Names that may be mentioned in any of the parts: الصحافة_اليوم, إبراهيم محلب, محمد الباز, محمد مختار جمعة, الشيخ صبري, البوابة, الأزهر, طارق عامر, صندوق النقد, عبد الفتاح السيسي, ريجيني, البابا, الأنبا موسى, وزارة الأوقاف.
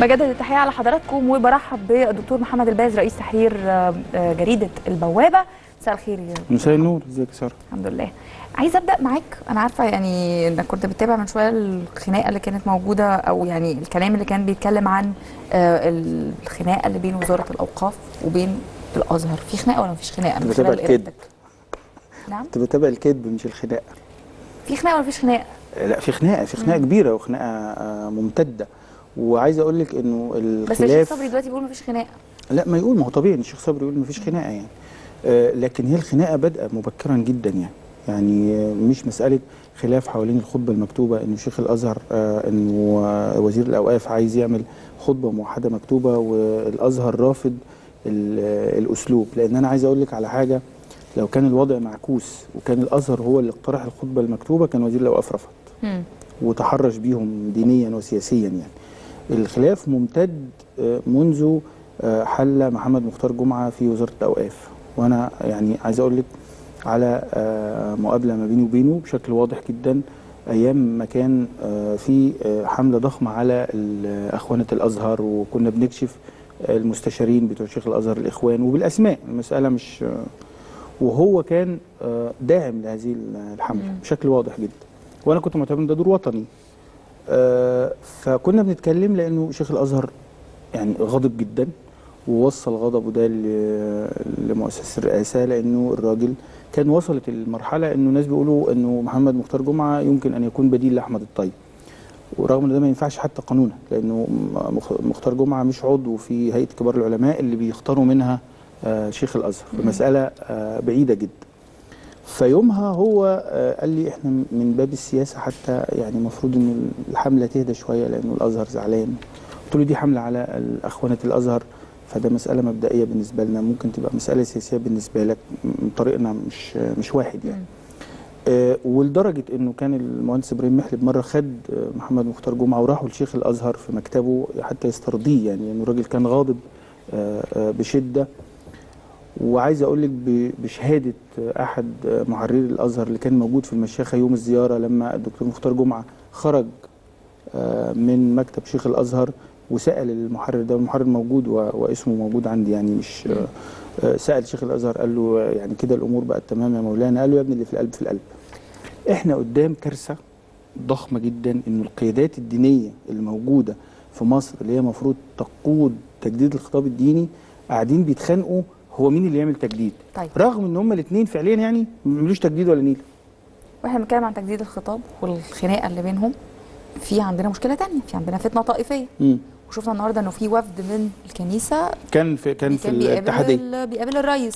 بجدد التحية على حضراتكم وبرحب بالدكتور محمد الباز رئيس تحرير جريدة البوابة. مساء الخير. مساء النور. ازيك يا ساره؟ الحمد لله. عايزه ابدا معاك، انا عارفه يعني انك كنت بتتابع من شويه الخناقه اللي كانت موجوده، او يعني الكلام اللي كان بيتكلم عن الخناقه اللي بين وزاره الاوقاف وبين الازهر. في خناقه ولا مفيش خناقه؟ انا بتابع الكذب. نعم كنت بتابع الكذب مش الخناقه. في خناقه ولا مفيش خناقه؟ لا في خناقه، في خناقه كبيره وخناقه ممتده. وعايزه اقول لك انه الخلاف، بس الشيخ صبري دلوقتي بيقول مفيش خناقه. لا ما يقول، ما هو طبيعي الشيخ صبري يقول مفيش خناقه يعني، لكن هي الخناقه بادئه مبكرا جدا يعني. يعني مش مساله خلاف حوالين الخطبه المكتوبه، انه شيخ الازهر انه وزير الاوقاف عايز يعمل خطبه موحده مكتوبه والازهر رافض الاسلوب. لان انا عايز اقول لك على حاجه، لو كان الوضع معكوس وكان الازهر هو اللي اقترح الخطبه المكتوبه كان وزير الاوقاف رفض وتحرش بيهم دينيا وسياسيا يعني. الخلاف ممتد منذ حل محمد مختار جمعة في وزاره الاوقاف، وانا يعني عايز اقول لك على مقابله ما بيني وبينه بشكل واضح جدا ايام ما كان في حمله ضخمه على اخوانه الازهر، وكنا بنكشف المستشارين بتوع شيخ الازهر الاخوان وبالاسماء، المساله مش، وهو كان داعم لهذه الحمله بشكل واضح جدا، وانا كنت معتبر ان ده دور وطني. فكنا بنتكلم لانه شيخ الازهر يعني غاضب جدا، ووصل غضبه ده لمؤسسه الرئاسه، لانه الراجل كان وصلت المرحله انه الناس بيقولوا انه محمد مختار جمعه يمكن ان يكون بديل لاحمد الطيب، ورغم ان ده ما ينفعش حتى قانونا، لانه مختار جمعه مش عضو في هيئه كبار العلماء اللي بيختاروا منها شيخ الازهر، المساله بعيده جدا. فيومها هو قال لي احنا من باب السياسه حتى يعني المفروض ان الحمله تهدى شويه لانه الازهر زعلان. قلت له دي حمله على اخوانه الازهر، فده مسألة مبدئية بالنسبة لنا، ممكن تبقى مسألة سياسية بالنسبة لك، طريقنا مش واحد يعني. ولدرجة انه كان المهندس إبراهيم محلب مرة خد محمد مختار جمعة وراحوا لشيخ الأزهر في مكتبه حتى يسترضيه يعني، لأنه يعني الراجل كان غاضب بشدة. وعايز أقول لك بشهادة أحد محرري الأزهر اللي كان موجود في المشيخة يوم الزيارة، لما الدكتور مختار جمعة خرج من مكتب شيخ الأزهر وسأل المحرر ده، والمحرر موجود واسمه موجود عندي يعني، مش سأل شيخ الأزهر قال له يعني كده الأمور بقت تمام يا مولانا؟ قال له يا ابني اللي في القلب في القلب. احنا قدام كارثة ضخمة جدا، إن القيادات الدينية اللي موجودة في مصر اللي هي المفروض تقود تجديد الخطاب الديني قاعدين بيتخانقوا هو مين اللي يعمل تجديد. طيب. رغم إن هما الاتنين فعليا يعني ما بيعملوش تجديد ولا نيل. واحنا بنتكلم عن تجديد الخطاب والخناقة اللي بينهم، في عندنا مشكلة تانية، في عندنا فتنة طائفية. وشفنا النهارده انه في وفد من الكنيسه كان في الاتحاديه بيقابل الرئيس.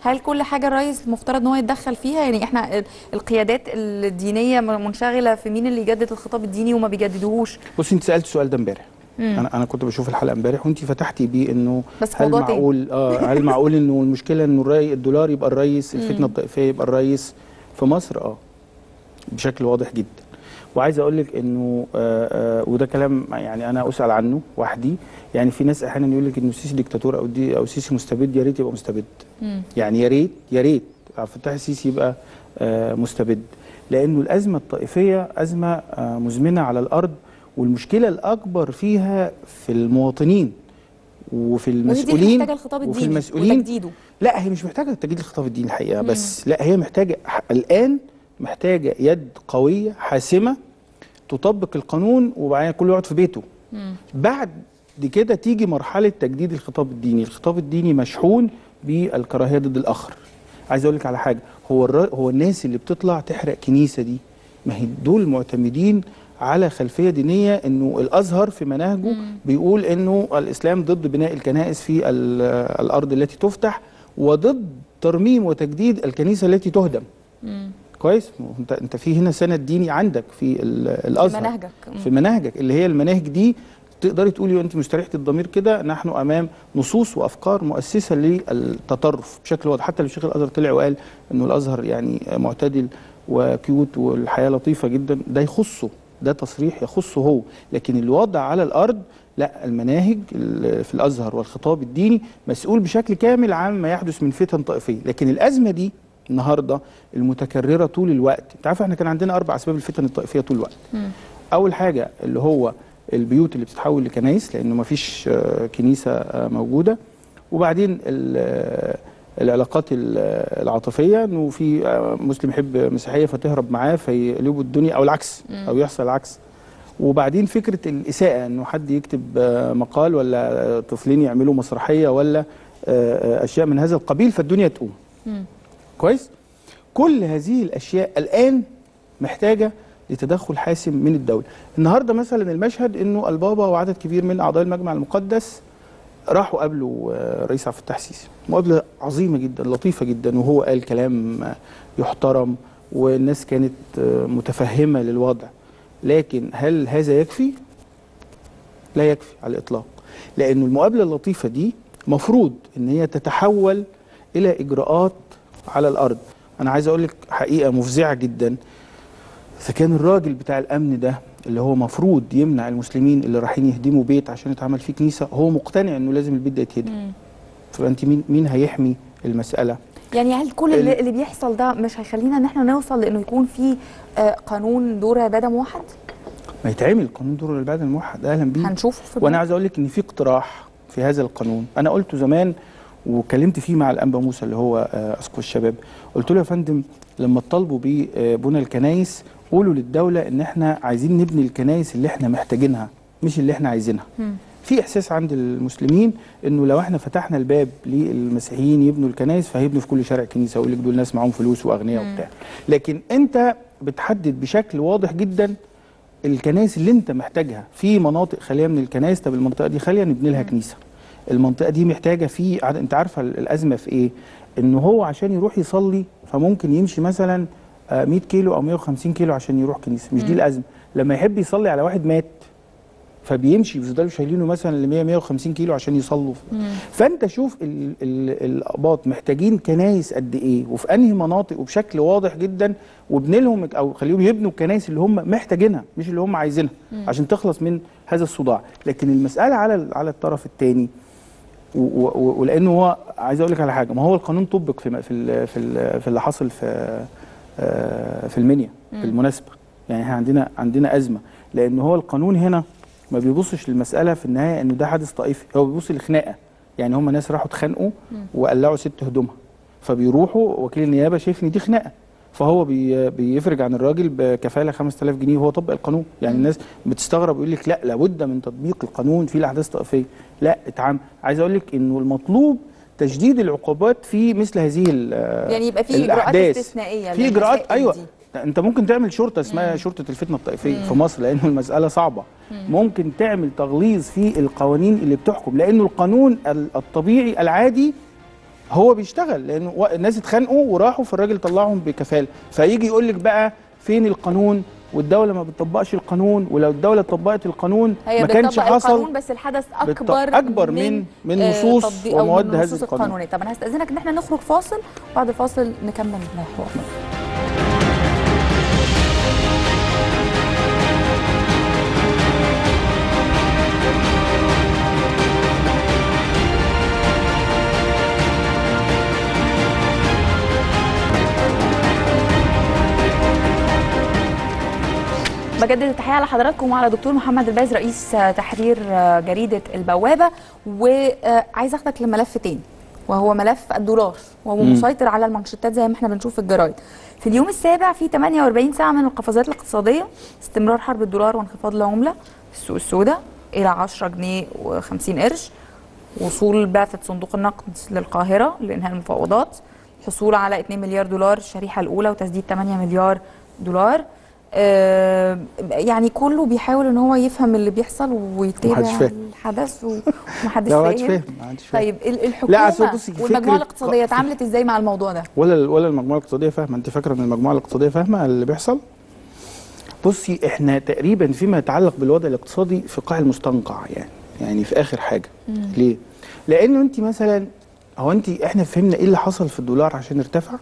هل كل حاجه الرئيس المفترض ان هو يتدخل فيها؟ يعني احنا القيادات الدينيه منشغله في مين اللي يجدد الخطاب الديني وما بيجددوهوش. بصي انت سالت السؤال ده امبارح، انا كنت بشوف الحلقه امبارح وانت فتحتي بيه انه هل معقول هل معقول انه المشكله انه الدولار يبقى الرئيس، الفتنه الطائفيه يبقى الرئيس في مصر؟ بشكل واضح جدا. وعايز اقول لك انه وده كلام يعني انا اسال عنه وحدي يعني. في ناس احيانا يقول لك انه السيسي ديكتاتور او سيسي مستبد. يا ريت يبقى مستبد يعني، يا ريت عبد الفتاح السيسي يبقى مستبد، لانه الازمه الطائفيه ازمه مزمنه على الارض، والمشكله الاكبر فيها في المواطنين وفي المسؤولين وفي المسؤولين وتجديده. لا هي مش محتاجه تجديد الخطاب الديني الحقيقه، بس لا هي محتاجه الان، محتاجه يد قويه حاسمه تطبق القانون، وبعدين كله يقعد في بيته. بعد كده تيجي مرحله تجديد الخطاب الديني. الخطاب الديني مشحون بالكراهيه ضد الاخر. عايز اقول لك على حاجه، هو الناس اللي بتطلع تحرق كنيسه دي، ما هي دول معتمدين على خلفيه دينيه، انه الازهر في مناهجه بيقول انه الاسلام ضد بناء الكنائس في الارض التي تفتح، وضد ترميم وتجديد الكنيسه التي تهدم. كويس؟ انت في هنا سند ديني عندك في الازهر، في مناهجك اللي هي المناهج دي تقدري تقولي انت مستريحه الضمير كده، نحن امام نصوص وافكار مؤسسه للتطرف بشكل واضح. حتى لو شيخ الازهر طلع وقال انه الازهر يعني معتدل وكيوت والحياه لطيفه جدا، ده يخصه، ده تصريح يخصه هو، لكن الوضع على الارض لا، المناهج في الازهر والخطاب الديني مسؤول بشكل كامل عن ما يحدث من فتن طائفيه. لكن الازمه دي النهارده المتكرره طول الوقت، انت عارف احنا كان عندنا 4 اسباب الفتن الطائفيه طول الوقت. اول حاجه اللي هو البيوت اللي بتتحول لكنايس لأنه ما فيش كنيسة موجودة. وبعدين العلاقات العاطفية، إنه في مسلم يحب مسيحية فتهرب معاه فيقلبوا الدنيا أو العكس أو يحصل العكس. وبعدين فكرة الإساءة، إنه حد يكتب مقال ولا طفلين يعملوا مسرحية ولا أشياء من هذا القبيل فالدنيا تقوم. كويس؟ كل هذه الأشياء الآن محتاجة لتدخل حاسم من الدولة. النهارده مثلا المشهد إنه البابا وعدد كبير من أعضاء المجمع المقدس راحوا قابلوا الرئيس عبد الفتاح السيسي، مقابلة عظيمة جدا لطيفة جدا، وهو قال كلام يحترم والناس كانت متفهمة للوضع. لكن هل هذا يكفي؟ لا يكفي على الإطلاق، لأن المقابلة اللطيفة دي مفروض إن هي تتحول إلى إجراءات على الأرض. أنا عايز أقول لك حقيقة مفزعة جدا، إذا كان الراجل بتاع الأمن ده اللي هو مفروض يمنع المسلمين اللي رايحين يهدموا بيت عشان يتعمل فيه كنيسة هو مقتنع إنه لازم البيت ده يتهدم، فأنت مين هيحمي المسألة؟ يعني هل كل اللي بيحصل ده مش هيخلينا إن احنا نوصل لإنه يكون في قانون دور بادم موحد؟ ما يتعمل قانون دور بادم موحد، أهلا بيه، هنشوفه في وأنا عايز أقول لك إن في اقتراح في هذا القانون أنا قلته زمان وكلمت فيه مع الأنبا موسى اللي هو أسقف الشباب، قلت له يا فندم لما تطالبوا ببنى الكنايس قولوا للدولة إن إحنا عايزين نبني الكنايس اللي إحنا محتاجينها مش اللي إحنا عايزينها. في إحساس عند المسلمين إنه لو إحنا فتحنا الباب للمسيحيين يبنوا الكنايس فهيبنوا في كل شارع كنيسة ويقول لك دول ناس معاهم فلوس وأغنياء وبتاع، لكن أنت بتحدد بشكل واضح جدا الكنايس اللي أنت محتاجها. في مناطق خالية من الكنايس، طب المنطقة دي خالية نبني لها كنيسة. المنطقة دي محتاجة في أنت عارفة الأزمة في إيه؟ إنه هو عشان يروح يصلي فممكن يمشي مثلا 100 كيلو أو 150 كيلو عشان يروح كنيسة، مش دي الأزمة. لما يحب يصلي على واحد مات فبيمشي بيفضلوا شايلينه مثلا ل 100 150 كيلو عشان يصلوا. فأنت شوف الأقباط محتاجين كنايس قد إيه وفي أنهي مناطق وبشكل واضح جدا، وابني لهم أو خليهم يبنوا الكنايس اللي هم محتاجينها مش اللي هم عايزينها عشان تخلص من هذا الصداع. لكن المسألة على الطرف الثاني، ولأنه هو عايز أقول لك على حاجة، ما هو القانون طبق في اللي حصل في المنيا بالمناسبة. يعني احنا عندنا أزمة، لأن هو القانون هنا ما بيبصش للمسألة في النهاية إنه ده حدث طائفي، هو بيبص للخناقة. يعني هم ناس راحوا اتخانقوا وقلعوا ست هدومها، فبيروحوا وكيل النيابة شايف إن دي خناقة فهو بيفرج عن الراجل بكفالة 5000 جنيه، وهو طبق القانون. يعني الناس بتستغرب ويقول لك لا لابد من تطبيق القانون في الأحداث الطائفية، لا اتعامل. عايز أقول لك إنه المطلوب تشديد العقوبات في مثل هذه الأحداث، يعني يبقى في إجراءات استثنائية، في إجراءات. أيوه دي. أنت ممكن تعمل شرطة اسمها شرطة الفتنة الطائفية في مصر لأن المسألة صعبة. ممكن تعمل تغليظ في القوانين اللي بتحكم، لأنه القانون الطبيعي العادي هو بيشتغل، لأنه الناس اتخانقوا وراحوا فالراجل طلعهم بكفالة، فيجي يقول لك بقى فين القانون والدولة ما بتطبقش القانون، ولو الدولة طبقت القانون ما كانش حصل القانون، بس الحدث أكبر من نصوص ومواد هذا القانون. طب أنا هستأذنك إن احنا نخرج فاصل، بعد الفاصل نكمل حوارنا. بجدد التحيه على حضراتكم وعلى دكتور محمد الباز رئيس تحرير جريده البوابه، وعايز اخدك لملف تاني وهو ملف الدولار، وهو مسيطر على المنشطات زي ما احنا بنشوف في الجرايد. في اليوم السابع في 48 ساعه من القفزات الاقتصاديه، استمرار حرب الدولار وانخفاض العمله في السوق السوداء الى 10 جنيه و50 قرش، وصول بعثه صندوق النقد للقاهره لانهاء المفاوضات، الحصول على 2 مليار دولار الشريحه الاولى وتسديد 8 مليار دولار. يعني كله بيحاول ان هو يفهم اللي بيحصل ويتابع الحدث ومحدش فاهم. طيب الحكومه والمجموعه الاقتصاديه اتعاملت ازاي مع الموضوع ده؟ ولا المجموعه الاقتصاديه فاهمه؟ انت فاكره ان المجموعه الاقتصاديه فاهمه اللي بيحصل؟ بصي احنا تقريبا فيما يتعلق بالوضع الاقتصادي في قاع المستنقع، يعني في اخر حاجه. ليه؟ لانه انت مثلا احنا فهمنا ايه اللي حصل في الدولار عشان ارتفع؟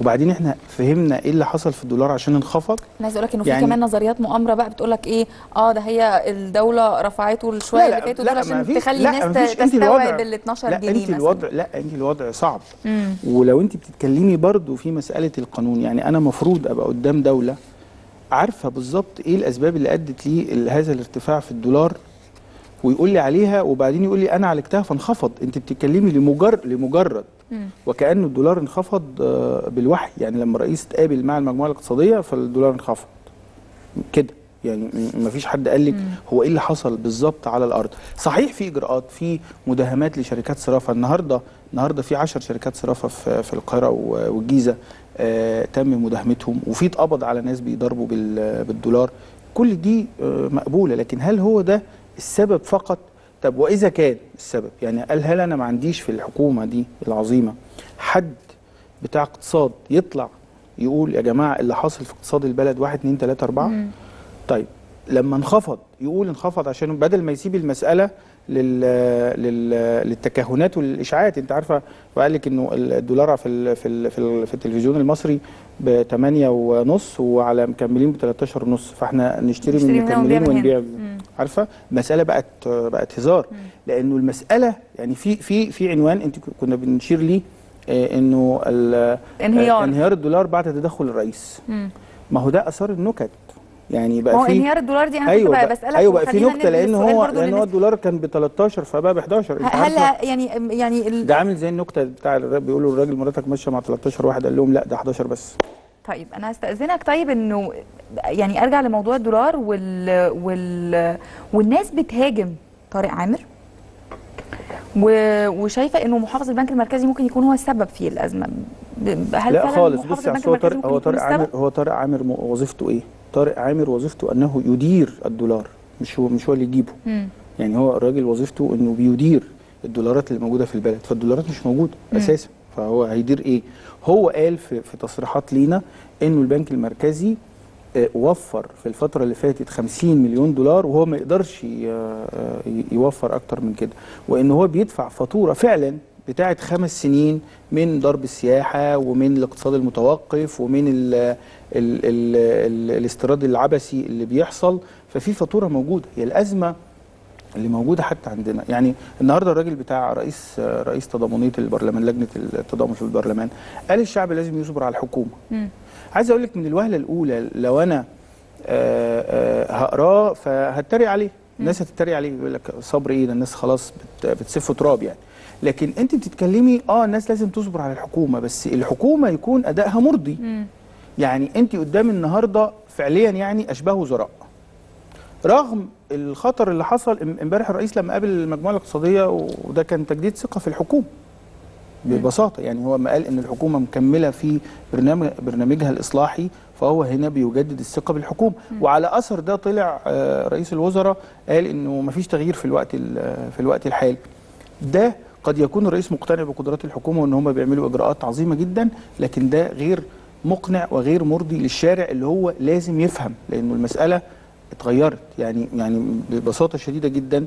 وبعدين احنا فهمنا ايه اللي حصل في الدولار عشان انخفض. انا عايز اقول لك انه في كمان نظريات مؤامره بقى بتقول لك ايه، ده هي الدوله رفعته شويه اللي فاتوا دول عشان تخلي الناس تستوعب ال 12 جنيه. انت الوضع صعب. ولو انت بتتكلمي برضو في مساله القانون، يعني انا مفروض ابقى قدام دوله عارفه بالظبط ايه الاسباب اللي ادت لهذا الارتفاع في الدولار، ويقول لي عليها وبعدين يقول لي انا عالجتها فانخفض. انت بتتكلمي لمجرد وكأنه الدولار انخفض بالوحي، يعني لما الرئيس اتقابل مع المجموعه الاقتصاديه فالدولار انخفض كده، يعني ما فيش حد قال لك هو ايه اللي حصل بالظبط على الارض. صحيح في اجراءات، في مداهمات لشركات صرافه. النهارده في 10 شركات صرافه في القاهره والجيزه تم مداهمتهم، وفي اتقبض على ناس بيضربوا بالدولار. كل دي مقبوله، لكن هل هو ده السبب فقط؟ طب واذا كان السبب، يعني هل انا ما عنديش في الحكومه دي العظيمه حد بتاع اقتصاد يطلع يقول يا جماعه اللي حاصل في اقتصاد البلد 1 2 3 4؟ طيب لما انخفض يقول انخفض عشان بدل ما يسيب المساله للتكهنات والاشاعات. انت عارفه وقال لك انه الدولار في التلفزيون المصري ب 8.5 وعلى مكملين ب 13.5، فاحنا نشتري من مكملين ونبيع. عارفه المساله بقت هزار، لانه المساله يعني في عنوان انت كنا بنشير ليه، انه انهيار الدولار بعد تدخل الرئيس. ما هو ده اثار النكت، يعني بقى هو انهيار الدولار دي انا بقى بسالك. ايوه بقى في نكته، لان هو الدولار كان ب 13 فبقى ب 11. هلا يعني ده عامل زي النكته بتاع بيقولوا الراجل مراتك ماشيه مع 13 واحد، قال لهم لا ده 11 بس. طيب انا هستاذنك، طيب انه يعني ارجع لموضوع الدولار والناس بتهاجم طارق عامر وشايفه انه محافظ البنك المركزي ممكن يكون هو السبب في الازمه. هل لا خالص، بص يا استاذ، هو طارق عامر وظيفته ايه؟ طارق عامر وظيفته انه يدير الدولار، مش هو اللي يجيبه. يعني هو الراجل وظيفته انه بيدير الدولارات اللي موجوده في البلد، فالدولارات مش موجوده اساسا، فهو هيدير ايه؟ هو قال في تصريحات لينا انه البنك المركزي وفر في الفتره اللي فاتت 50 مليون دولار وهو ما يقدرش يوفر اكتر من كده، وان هو بيدفع فاتوره فعلا بتاعت 5 سنين من ضرب السياحه ومن الاقتصاد المتوقف ومن ال الاستيراد العبثي اللي بيحصل، ففي فاتوره موجوده. هي الازمه اللي موجوده حتى عندنا. يعني النهارده الراجل بتاع رئيس تضامنيه البرلمان، لجنه التضامن في البرلمان، قال الشعب لازم يصبر على الحكومه. عايز اقول لك من الوهله الاولى لو انا هقراه فهتريق عليه، الناس هتتريق عليه، يقول لك صبري ايه ده، الناس خلاص بتسف تراب يعني. لكن انت بتتكلمي الناس لازم تصبر على الحكومه، بس الحكومه يكون ادائها مرضي. يعني انت قدام النهارده فعليا يعني اشباه وزراء، رغم الخطر اللي حصل امبارح الرئيس لما قابل المجموعه الاقتصاديه، وده كان تجديد ثقه في الحكومه ببساطه. يعني هو ما قال ان الحكومه مكمله في برنامجها الاصلاحي، فهو هنا بيجدد الثقه بالحكومه. وعلى اثر ده طلع رئيس الوزراء قال انه ما فيش تغيير في الوقت الحالي. ده قد يكون الرئيس مقتنع بقدرات الحكومه وان هم بيعملوا اجراءات عظيمه جدا، لكن ده غير مقنع وغير مرضي للشارع اللي هو لازم يفهم، لانه المساله اتغيرت يعني ببساطه شديده جدا.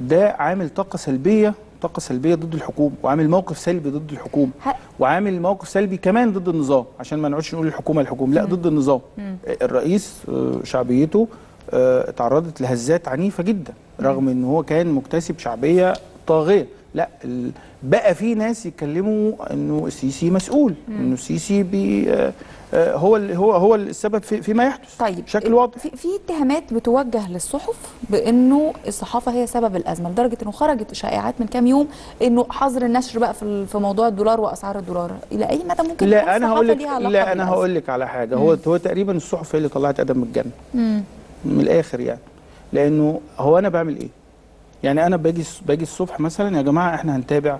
ده عامل طاقه سلبيه ضد الحكومه، وعامل موقف سلبي ضد الحكومه، وعامل موقف سلبي كمان ضد النظام، عشان ما نقعدش نقول الحكومه لا، ضد النظام. الرئيس شعبيته اتعرضت لهزات عنيفه جدا، رغم ان هو كان مكتسب شعبيه طاغيه. لا بقى في ناس يتكلموا انه السيسي مسؤول، انه السيسي هو السبب في ما يحدث. طيب بشكل واضح في اتهامات بتوجه للصحف بانه الصحافه هي سبب الازمه، لدرجه انه خرجت شائعات من كام يوم انه حظر النشر بقى في موضوع الدولار واسعار الدولار. الى اي مدى ممكن لا انا هقول لك على حاجه. هو تقريبا الصحف هي اللي طلعت ادم من الجنه من الاخر، يعني لانه هو انا بعمل ايه؟ يعني انا باجي الصبح مثلا يا جماعه احنا هنتابع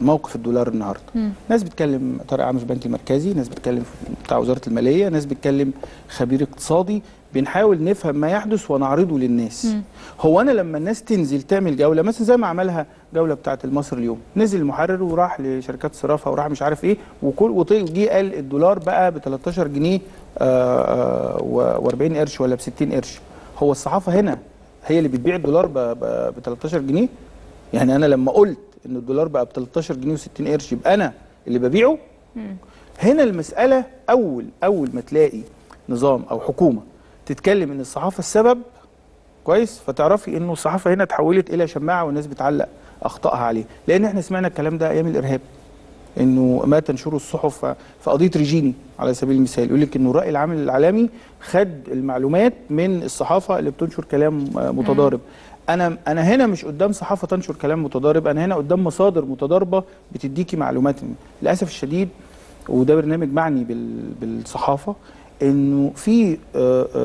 موقف الدولار النهارده. ناس بتكلم طارق عامر في البنك المركزي، ناس بتكلم بتاع وزاره الماليه، ناس بتكلم خبير اقتصادي، بنحاول نفهم ما يحدث ونعرضه للناس. هو انا لما الناس تنزل تعمل جوله مثلا زي ما عملها جوله بتاعه المصري اليوم، نزل المحرر وراح لشركات صرافه وراح مش عارف ايه وجه قال الدولار بقى ب 13 جنيه و40 قرش ولا ب 60 قرش. هو الصحافه هنا هي اللي بتبيع الدولار ب 13 جنيه؟ يعني انا لما قلت ان الدولار بقى ب 13 جنيه و60 قرش يبقى انا اللي ببيعه. هنا المساله اول ما تلاقي نظام او حكومه تتكلم ان الصحافه السبب، كويس، فتعرفي انه الصحافه هنا اتحولت الى شماعه والناس بتعلق اخطائها عليه، لان احنا سمعنا الكلام ده ايام الارهاب. انه ما تنشره الصحف في قضيه ريجيني على سبيل المثال، يقول لك انه الراي العام الاعلامي خد المعلومات من الصحافه اللي بتنشر كلام متضارب. انا هنا مش قدام صحافه تنشر كلام متضارب، انا هنا قدام مصادر متضاربه بتديكي معلومات. للاسف الشديد، وده برنامج معني بالصحافه، انه في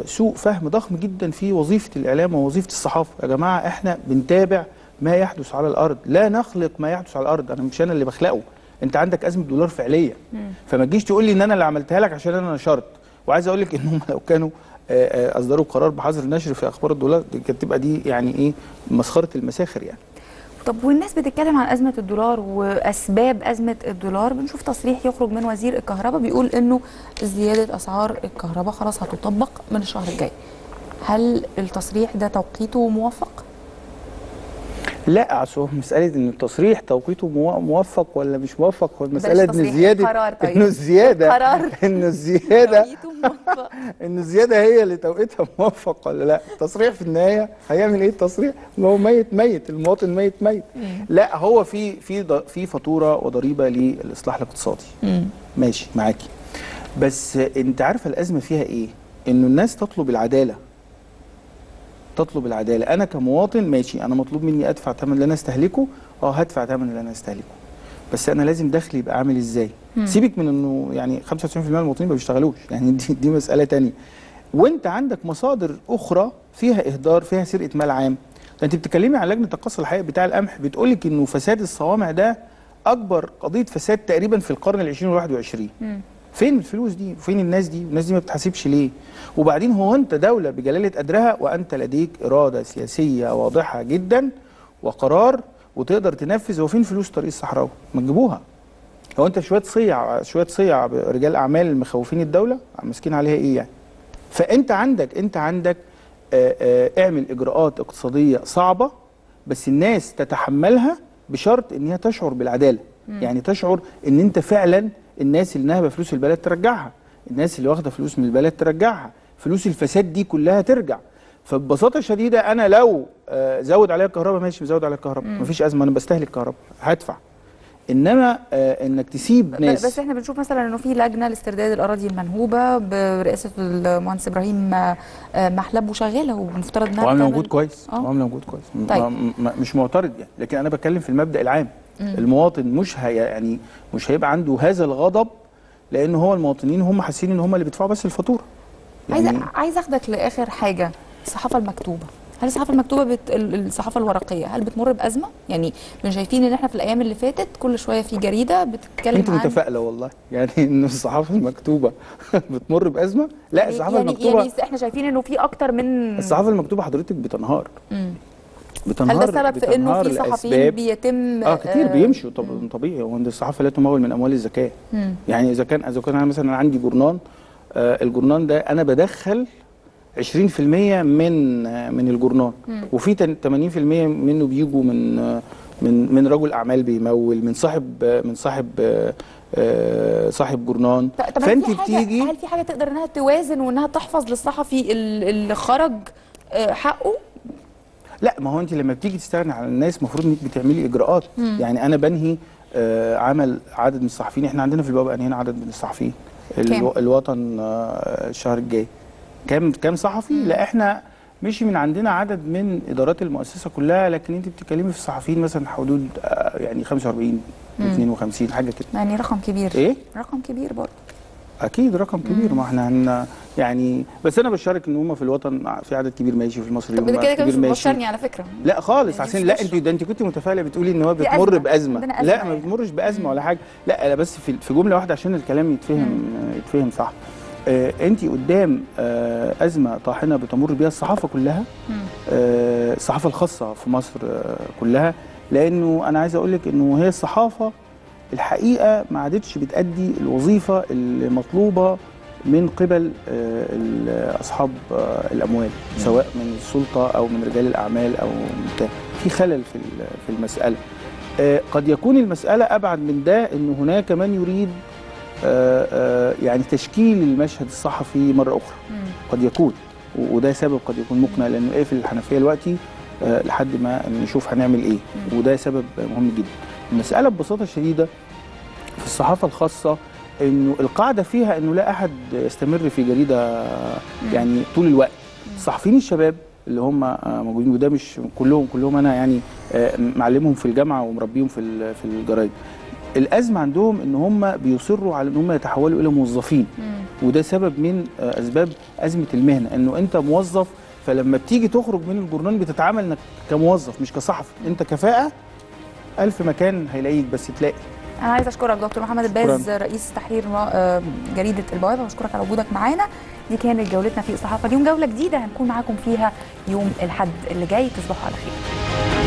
سوء فهم ضخم جدا في وظيفه الاعلام ووظيفه الصحافه. يا جماعه احنا بنتابع ما يحدث على الارض، لا نخلق ما يحدث على الارض. انا مش اللي بخلقه، انت عندك ازمه دولار فعليه، فما تجيش تقول لي ان انا اللي عملتها لك عشان انا نشرت. وعايز اقول لك انهم لو كانوا اصدروا قرار بحظر النشر في اخبار الدولار كانت تبقى دي يعني ايه، مسخره المساخر يعني. طب والناس بتتكلم عن ازمه الدولار واسباب ازمه الدولار، بنشوف تصريح يخرج من وزير الكهرباء بيقول انه زياده اسعار الكهرباء خلاص هتطبق من الشهر الجاي. هل التصريح ده توقيته موفق؟ لا، اصل مساله ان التصريح توقيته موفق ولا مش موفق، هو المساله ان الزياده انه الزياده هي اللي توقيتها موفق ولا لا. التصريح في النهايه هيعمل ايه التصريح؟ ما هو ميت ميت، المواطن ميت ميت. لا، هو في فاتوره وضريبه للاصلاح الاقتصادي، ماشي معاكي، بس انت عارفه الازمه فيها ايه؟ انه الناس تطلب العداله، تطلب العداله. انا كمواطن ماشي، انا مطلوب مني ادفع ثمن اللي انا استهلكه، هدفع ثمن اللي انا استهلكه، بس انا لازم دخلي يبقى عامل ازاي. سيبك من انه يعني 95% من المواطنين ما بيشتغلوش، يعني دي مساله ثانيه، وانت عندك مصادر اخرى فيها اهدار، فيها سرقه مال عام. انت بتتكلمي عن لجنه القص الحقيقي بتاع القمح، بتقول لك انه فساد الصوامع ده اكبر قضيه فساد تقريبا في القرن العشرين والواحد وعشرين. فين الفلوس دي؟ وفين الناس دي؟ والناس دي ما بتحاسبش ليه؟ وبعدين هو انت دولة بجلالة قدرها وانت لديك إرادة سياسية واضحة جدا وقرار وتقدر تنفذ، هو فين فلوس طريق الصحراوي؟ ما تجيبوها. هو انت شوية صيع رجال أعمال مخوفين الدولة ماسكين عليها ايه يعني؟ فانت عندك اعمل إجراءات اقتصادية صعبة، بس الناس تتحملها بشرط انها تشعر بالعدالة، يعني تشعر ان انت فعلا الناس اللي نهبه فلوس البلد ترجعها، الناس اللي واخده فلوس من البلد ترجعها، فلوس الفساد دي كلها ترجع. فببساطه شديده انا لو زود عليا الكهرباء، ماشي مزود عليا الكهرباء، مفيش ازمه، انا بستهلك كهرباء هدفع. انما انك تسيب ناس، بس احنا بنشوف مثلا انه في لجنه لاسترداد الاراضي المنهوبه برئاسه المهندس ابراهيم محلب وشغاله، ومفترض انها وعامله موجود كويس، وعامله موجود كويس، طيب. مش معترض يعني، لكن انا بتكلم في المبدا العام. المواطن مش هيبقى عنده هذا الغضب، لان هو المواطنين هم حاسين ان هم اللي بيدفعوا بس الفاتوره. يعني عايز اخدك لاخر حاجه، الصحافه المكتوبه. هل الصحافه المكتوبه الصحافه الورقيه هل بتمر بازمه؟ يعني مش شايفين ان احنا في الايام اللي فاتت كل شويه في جريده بتتكلم انت متفائله والله يعني ان الصحافه المكتوبه بتمر بازمه؟ لا، الصحافه المكتوبه يعني احنا شايفين انه في اكتر من الصحافه المكتوبه حضرتك بتنهار. هل ده سبب في انه في صحفيين بيتم كتير بيمشوا؟ طبيعي، هو ان الصحافه لا تمول من اموال الزكاه. يعني اذا كان انا مثلا عندي جورنان، الجورنان ده انا بدخل 20% من الجورنان، وفي 80% منه بيجوا من رجل اعمال بيمول، من صاحب جورنان. فانت بتيجي، هل في حاجه تقدر انها توازن وانها تحفظ للصحفي اللي خرج حقه؟ لا، ما هو انت لما بتيجي تستغني على الناس المفروض انك بتعملي اجراءات. يعني انا بنهي عمل عدد من الصحفيين. احنا عندنا في البابا انهينا عدد من الصحفيين الوطن الشهر الجاي. كام صحفي؟ لا، احنا مشي من عندنا عدد من ادارات المؤسسه كلها، لكن انت بتتكلمي في الصحفيين مثلا حدود يعني 45 52 حاجه كده، يعني رقم كبير. ايه؟ رقم كبير برضه، اكيد رقم كبير. ما احنا يعني بس انا بشارك ان هم في الوطن في عدد كبير ماشي، في المصريين هم كبير ماشي. مش بتشاركني على فكره، لا خالص، عشان لا انت كنت متفائله بتقولي ان هو بتمر بازمه. لا، ما بتمرش بازمه ولا حاجه. لا، بس في جمله واحده عشان الكلام يتفهم صح. انت قدام ازمه طاحنه بتمر بيها الصحافه كلها، الصحافه الخاصه في مصر كلها، لانه انا عايز اقول لك انه هي الصحافه الحقيقه ما عادتش بتأدي الوظيفه المطلوبه من قبل اصحاب الاموال، سواء من السلطه او من رجال الاعمال او بتاع. في خلل في المساله. قد يكون المساله ابعد من ده، ان هناك من يريد يعني تشكيل المشهد الصحفي مره اخرى. قد يكون، وده سبب قد يكون مقنع، لانه قافل الحنفيه دلوقتي لحد ما نشوف هنعمل ايه، وده سبب مهم جدا. المساله ببساطه شديده في الصحافة الخاصة إنه القاعدة فيها إنه لا أحد يستمر في جريدة يعني طول الوقت. الصحفيين الشباب اللي هم موجودين، وده مش كلهم أنا يعني معلمهم في الجامعة ومربيهم في الجرايد، الأزمة عندهم إن هم بيصروا على إن هم يتحولوا إلى موظفين، وده سبب من أسباب أزمة المهنة، إنه أنت موظف، فلما بتيجي تخرج من الجورنال بتتعامل إنك كموظف مش كصحفي، أنت كفاءة 1000 مكان هيلاقيك بس تلاقي. أنا عايز أشكرك دكتور محمد الباز، رئيس تحرير جريدة البوابة، وأشكرك على وجودك معانا. دي كانت جولتنا في الصحافة اليوم، جولة جديدة هنكون معاكم فيها يوم الأحد اللي جاي، تصبحوا على خير.